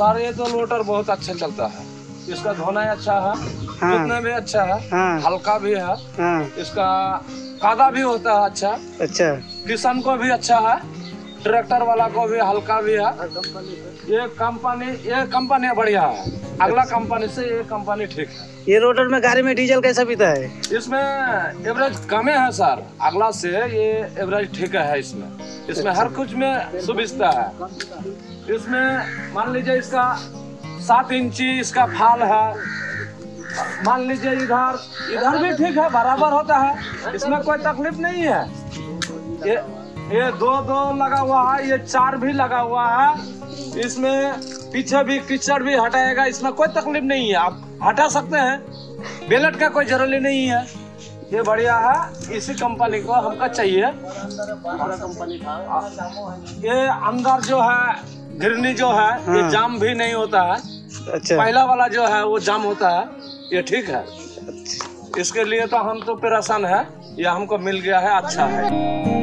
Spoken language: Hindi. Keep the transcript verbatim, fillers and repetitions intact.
सारे ये तो मोटर बहुत अच्छा चलता है, इसका धोना अच्छा है, कितना हाँ। भी अच्छा है, हाँ। हल्का भी है, हाँ। इसका कादा भी होता है अच्छा अच्छा किसान को भी अच्छा है, ट्रैक्टर वाला को भी हल्का भी है। ये कंपनी ये कंपनी बढ़िया है, अगला कंपनी से ये कंपनी ठीक है। ये रोटर में गाड़ी में डीजल कैसा पीता है? इसमें एवरेज कमे है सर, अगला से ये एवरेज ठीक है। इसमें इसमें हर कुछ में सुविधा है। इसमें मान लीजिए इसका सात इंची इसका फाल है, मान लीजिए इधर इधर भी ठीक है, बराबर होता है, इसमें कोई तकलीफ नहीं है। ये ये दो दो लगा हुआ है, ये चार भी लगा हुआ है, इसमें पीछे भी कीचड़ भी हटाएगा, इसमें कोई तकलीफ नहीं है, आप हटा सकते हैं, बेलट का कोई जरूरी नहीं है। ये बढ़िया है, इसी कंपनी को हमका चाहिए। ये अंदर जो है घिरनी जो है ये जाम भी नहीं होता है, पहला वाला जो है वो जाम होता है, ये ठीक है। इसके लिए तो हम तो परेशान है, ये हमको मिल गया है, अच्छा है।